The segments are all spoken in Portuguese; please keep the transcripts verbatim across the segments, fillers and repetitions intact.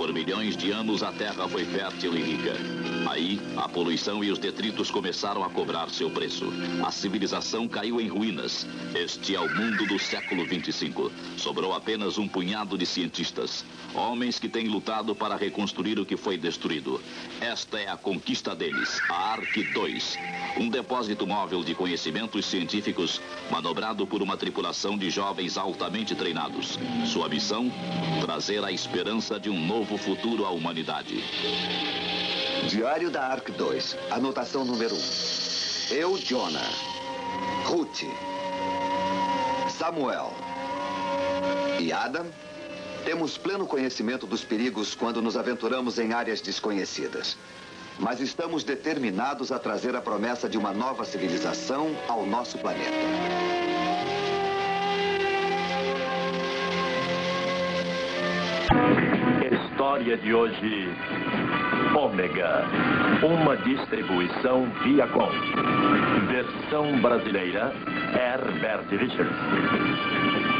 Por milhões de anos, a Terra foi fértil e rica. Aí, a poluição e os detritos começaram a cobrar seu preço. A civilização caiu em ruínas. Este é o mundo do século vinte e cinco. Sobrou apenas um punhado de cientistas. Homens que têm lutado para reconstruir o que foi destruído. Esta é a conquista deles, a Ark dois. Um depósito móvel de conhecimentos científicos manobrado por uma tripulação de jovens altamente treinados. Sua missão? Trazer a esperança de um novo futuro à humanidade. Diário da Ark dois. Anotação número um. Eu, Jonah. Ruth. Samuel. E Adam. Temos pleno conhecimento dos perigos quando nos aventuramos em áreas desconhecidas. Mas estamos determinados a trazer a promessa de uma nova civilização ao nosso planeta. História de hoje, Ômega, uma distribuição Viacom. Versão brasileira, Herbert Richards.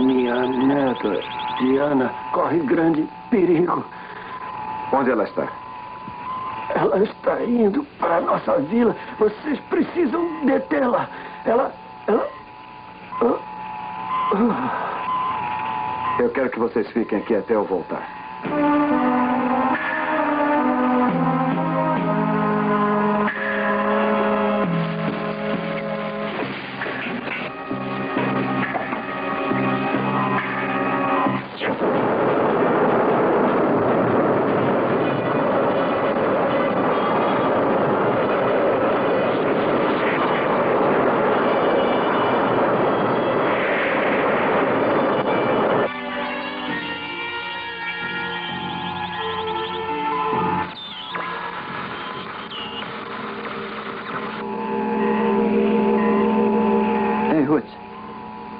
Minha neta, Diana, corre grande perigo. Onde ela está? Ela está indo para a nossa vila. Vocês precisam detê-la. Ela... ela... Eu quero que vocês fiquem aqui até eu voltar.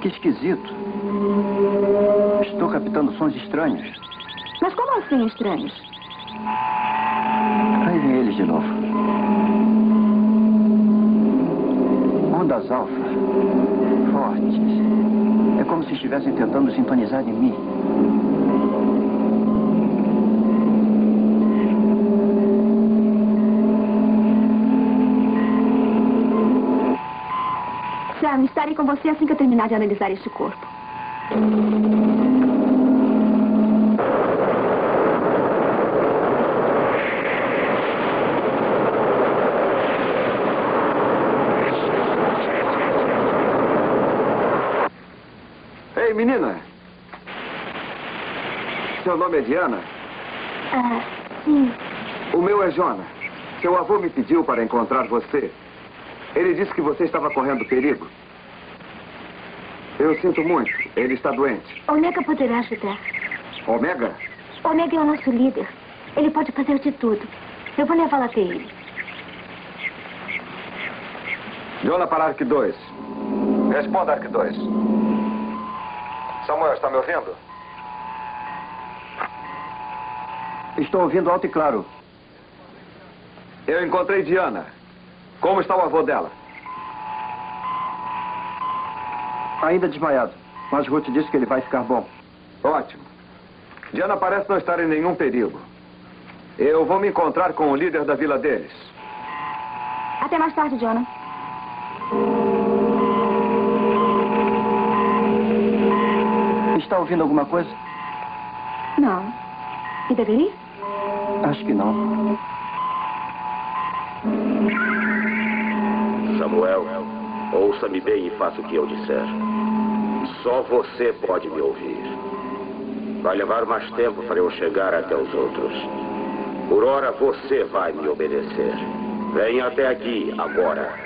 Esquisito. Estou captando sons estranhos. Mas como assim estranhos? Aí vem eles de novo. Ondas alfa. Fortes. É como se estivessem tentando sintonizar em mim. Estarei com você assim que eu terminar de analisar este corpo. Ei, menina! Seu nome é Diana? Ah, sim. O meu é Jonah. Seu avô me pediu para encontrar você. Ele disse que você estava correndo perigo. Eu sinto muito. Ele está doente. Omega poderá ajudar. Omega? Omega é o nosso líder. Ele pode fazer de tudo. Eu vou levá-la até ele. Jonah para Ark dois. Responda, Ark dois. Samuel, está me ouvindo? Estou ouvindo alto e claro. Eu encontrei Diana. Como está o avô dela? Ainda desmaiado, mas Ruth disse que ele vai ficar bom. Ótimo. Diana parece não estar em nenhum perigo. Eu vou me encontrar com o líder da vila deles. Até mais tarde, Diana. Está ouvindo alguma coisa? Não. E deveria? Acho que não. Samuel... Ouça-me bem e faça o que eu disser. Só você pode me ouvir. Vai levar mais tempo para eu chegar até os outros. Por ora, você vai me obedecer. Venha até aqui agora.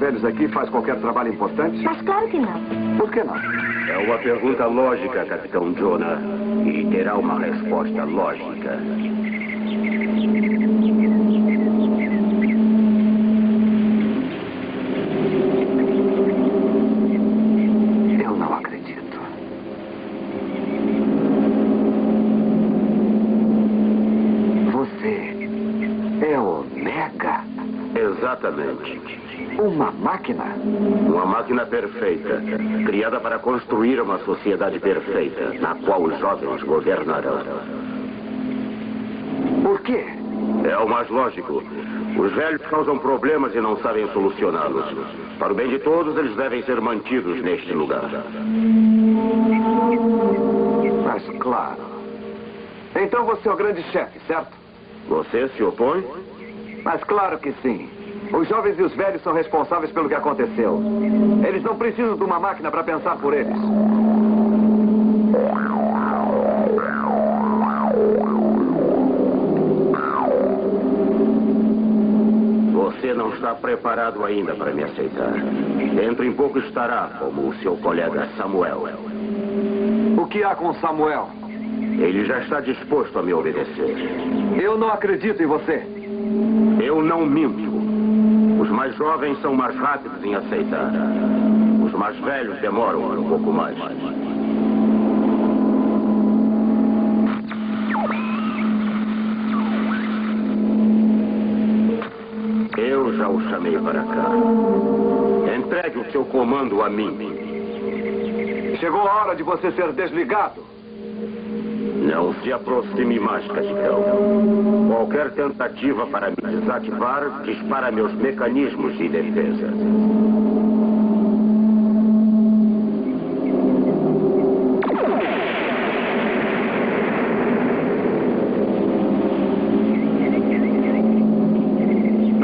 Velhos aqui faz qualquer trabalho importante? Mas claro que não. Por que não? É uma pergunta lógica, Capitão Jonah. E terá uma resposta lógica. Eu não acredito. Você é Omega? Exatamente. Uma máquina? Uma máquina perfeita, criada para construir uma sociedade perfeita, na qual os jovens governarão. Por quê? É o mais lógico. Os velhos causam problemas e não sabem solucioná-los. Para o bem de todos, eles devem ser mantidos neste lugar. Mas claro. Então você é o grande chefe, certo? Você se opõe? Mas claro que sim. Os jovens e os velhos são responsáveis pelo que aconteceu. Eles não precisam de uma máquina para pensar por eles. Você não está preparado ainda para me aceitar. Dentro em pouco estará como o seu colega Samuel. O que há com Samuel? Ele já está disposto a me obedecer. Eu não acredito em você. Eu não minto. Os mais jovens são mais rápidos em aceitar. Os mais velhos demoram um pouco mais. Eu já o chamei para cá. Entregue o seu comando a mim. Chegou a hora de você ser desligado. Não se aproxime mais, capitão. Qualquer tentativa para me desativar dispara meus mecanismos de defesa.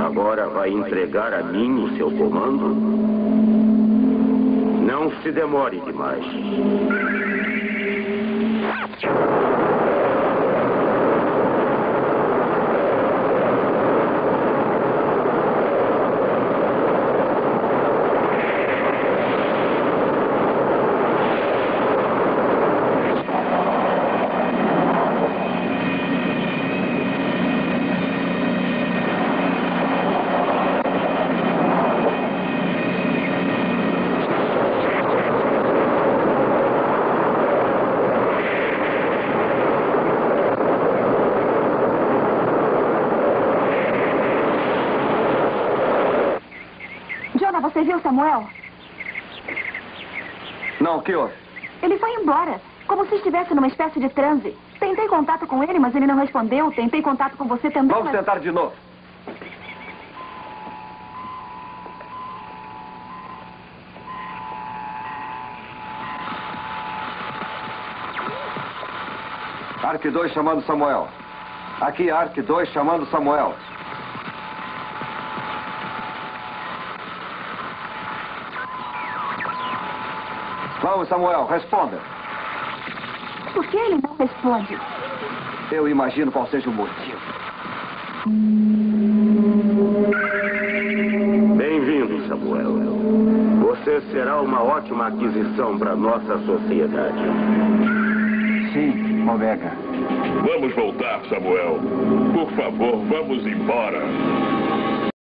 Agora vai entregar a mim o seu comando? Não se demore demais. Você viu Samuel? Não, o que houve? Ele foi embora, como se estivesse numa espécie de transe. Tentei contato com ele, mas ele não respondeu. Tentei contato com você também, Vamos mas... tentar de novo. Ark dois chamando Samuel. Aqui, Ark dois chamando Samuel. Vamos, Samuel, responda. Por que ele não responde? Eu imagino qual seja o motivo. Bem-vindo, Samuel. Você será uma ótima aquisição para nossa sociedade. Sim, Omega. Vamos voltar, Samuel. Por favor, vamos embora.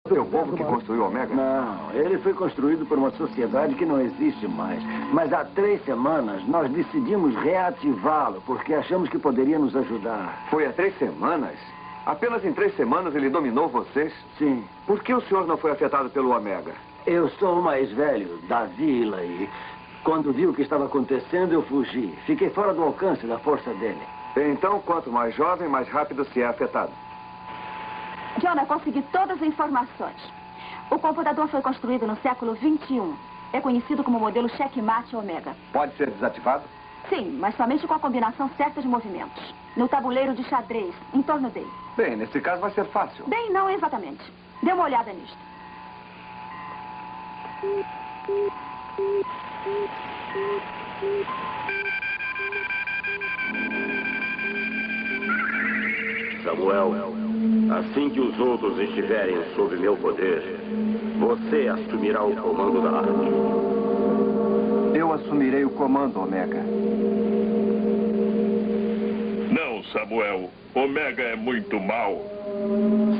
Foi o povo que construiu Omega? Não, ele foi construído por uma sociedade que não existe mais. Mas há três semanas nós decidimos reativá-lo, porque achamos que poderia nos ajudar. Foi há três semanas? Apenas em três semanas ele dominou vocês? Sim. Por que o senhor não foi afetado pelo Omega? Eu sou o mais velho da vila e quando vi o que estava acontecendo eu fugi. Fiquei fora do alcance da força dele. Então, quanto mais jovem, mais rápido se é afetado. Jonah, consegui todas as informações. O computador foi construído no século vinte e um. É conhecido como o modelo Checkmate Omega. Pode ser desativado? Sim, mas somente com a combinação certa de movimentos. No tabuleiro de xadrez, em torno dele. Bem, nesse caso vai ser fácil. Bem, não exatamente. Dê uma olhada nisto. Samuel... Assim que os outros estiverem sob meu poder, você assumirá o comando da Ark. Eu assumirei o comando, Omega. Não, Samuel. Omega é muito mau.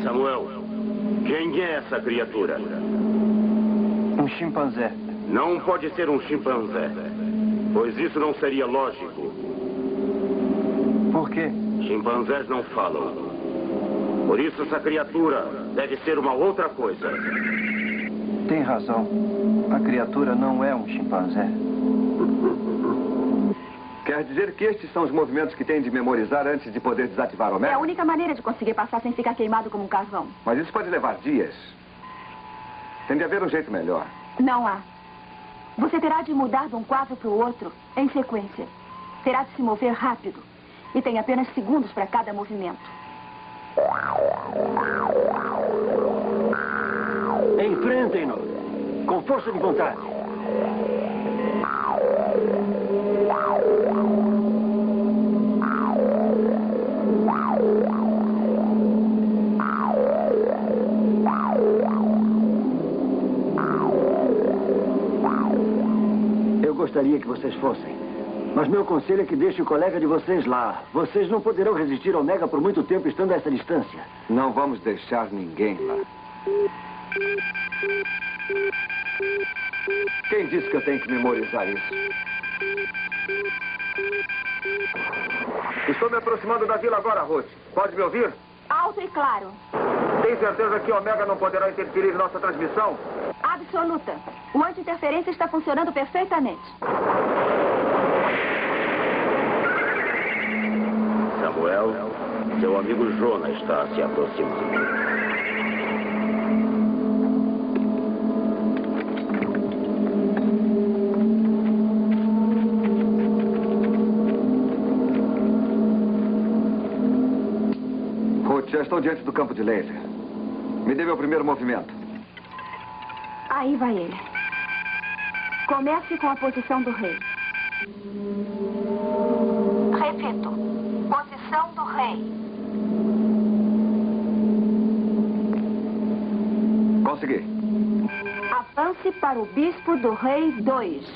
Samuel, quem é essa criatura? Um chimpanzé. Não pode ser um chimpanzé, pois isso não seria lógico. Por quê? Chimpanzés não falam. Por isso, essa criatura deve ser uma outra coisa. Tem razão. A criatura não é um chimpanzé. Quer dizer que estes são os movimentos que tem de memorizar antes de poder desativar Omega? É a única maneira de conseguir passar sem ficar queimado como um carvão. Mas isso pode levar dias. Tem de haver um jeito melhor. Não há. Você terá de mudar de um quadro para o outro em sequência. Terá de se mover rápido. E tem apenas segundos para cada movimento. Enfrentem-nos, com força de vontade. Eu gostaria que vocês fossem. Mas meu conselho é que deixe o colega de vocês lá. Vocês não poderão resistir ao Omega por muito tempo estando a essa distância. Não vamos deixar ninguém lá. Quem disse que eu tenho que memorizar isso? Estou me aproximando da vila agora, Ruth. Pode me ouvir? Alto e claro. Tem certeza que o Omega não poderá interferir em nossa transmissão? Absoluta. O anti-interferência está funcionando perfeitamente. Samuel, seu amigo Jonah está se aproximando. Ruth, já estou diante do campo de laser. Me dê meu primeiro movimento. Aí vai ele. Comece com a posição do rei. Repito. Posição do rei. Consegui. Avance para o bispo do rei dois.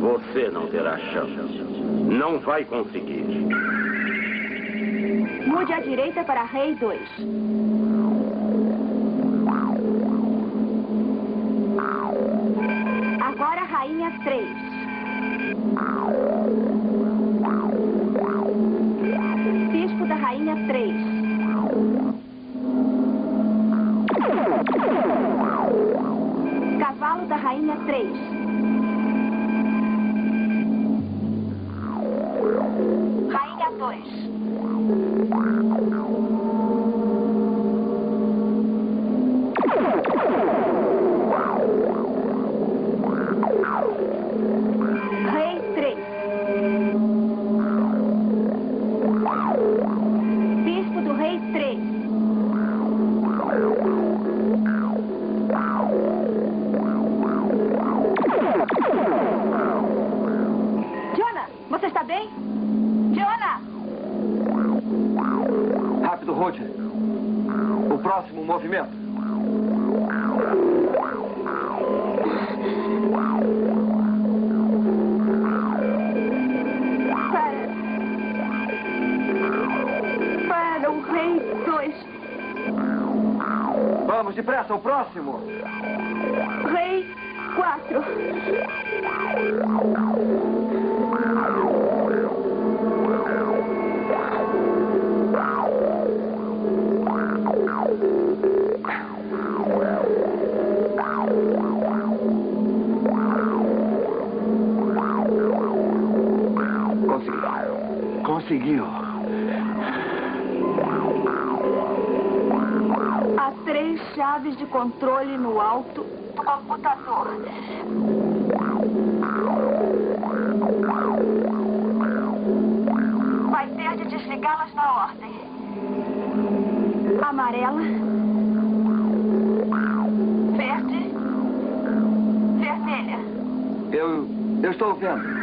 Você não terá chance. Não vai conseguir. Mude à direita para rei dois. Agora, rainha três. Bispo da rainha três. Cavalo da rainha três. Rainha dois. Você está bem? Jonah! próximo movimento. Para. Para o Rei dois. Vamos depressa, o próximo. Rei quatro. Conseguiu. Há três chaves de controle no alto do computador. Vai ter de desligá-las na ordem. Amarela. Verde. Vermelha. Eu... eu estou vendo.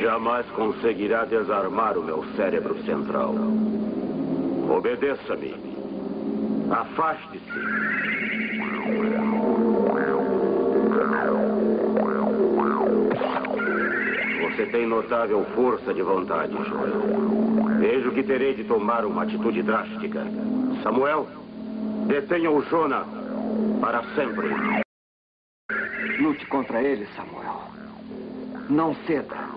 Jamais conseguirá desarmar o meu cérebro central. Obedeça-me. Afaste-se. Você tem notável força de vontade, Joel. Vejo que terei de tomar uma atitude drástica. Samuel, detenha o Jonah para sempre. Lute contra ele, Samuel. Não ceda.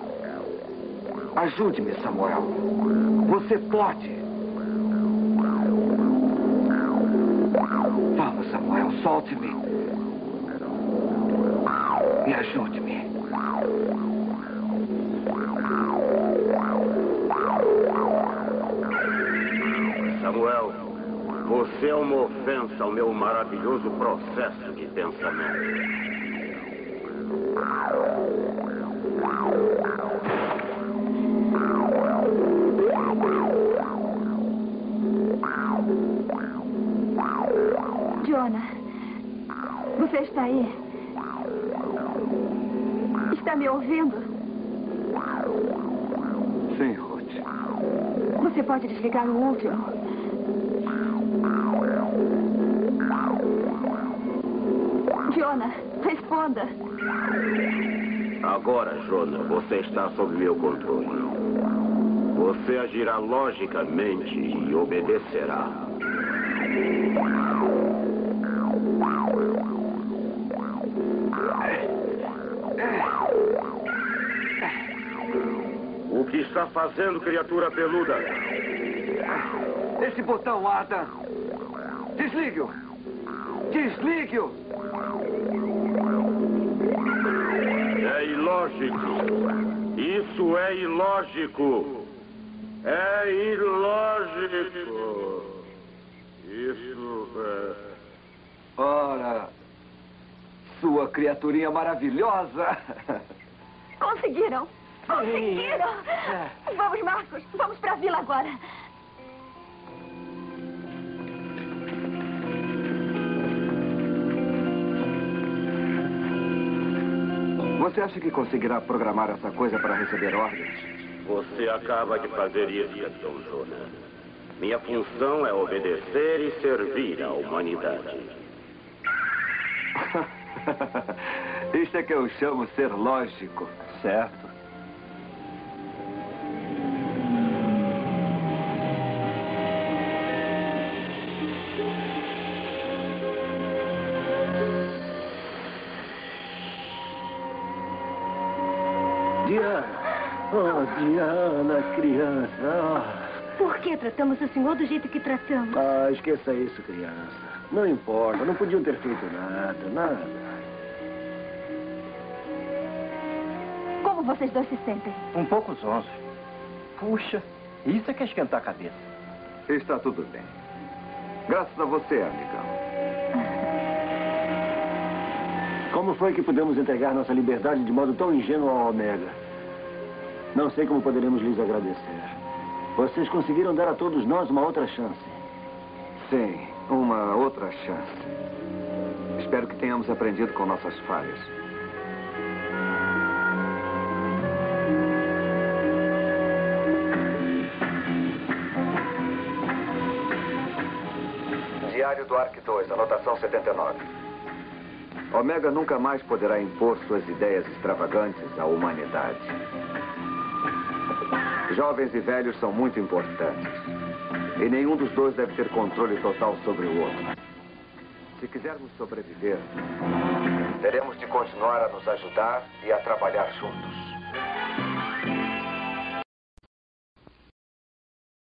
Ajude-me, Samuel. Você pode. Vamos, Samuel, solte-me. E ajude-me. Samuel, você é uma ofensa ao meu maravilhoso processo de pensamento. Jonah, você está aí? Está me ouvindo? Sim, Ruth. Você pode desligar o último? Jonah, responda. Agora, Jonah, você está sob meu controle. Você agirá logicamente e obedecerá. O que está fazendo, criatura peluda? Esse botão, Adam. Desligue-o. Desligue-o. É ilógico. Isso é ilógico. É ilógico. Isso é... Ora, sua criaturinha maravilhosa. Conseguiram. Conseguiram. Sim. Vamos, Marcos. Vamos para a vila agora. Você acha que conseguirá programar essa coisa para receber ordens? Você acaba de fazer isso, Capitão Jonah. Minha função é obedecer e servir à humanidade. Isso é que eu chamo ser lógico, certo? Diana, oh Diana, criança. Por que tratamos o senhor do jeito que tratamos? Ah, esqueça isso, criança. Não importa, não podiam ter feito nada, nada. Como vocês dois se sentem? Um pouco zonzo. Puxa, isso é que é esquentar a cabeça. Está tudo bem. Graças a você, amigão. Como foi que pudemos entregar nossa liberdade de modo tão ingênuo ao Omega? Não sei como poderemos lhes agradecer. Vocês conseguiram dar a todos nós uma outra chance. Sim, uma outra chance. Espero que tenhamos aprendido com nossas falhas. Diário do Ark dois, anotação setenta e nove. Omega nunca mais poderá impor suas ideias extravagantes à humanidade. Jovens e velhos são muito importantes. E nenhum dos dois deve ter controle total sobre o outro. Se quisermos sobreviver, teremos de continuar a nos ajudar e a trabalhar juntos.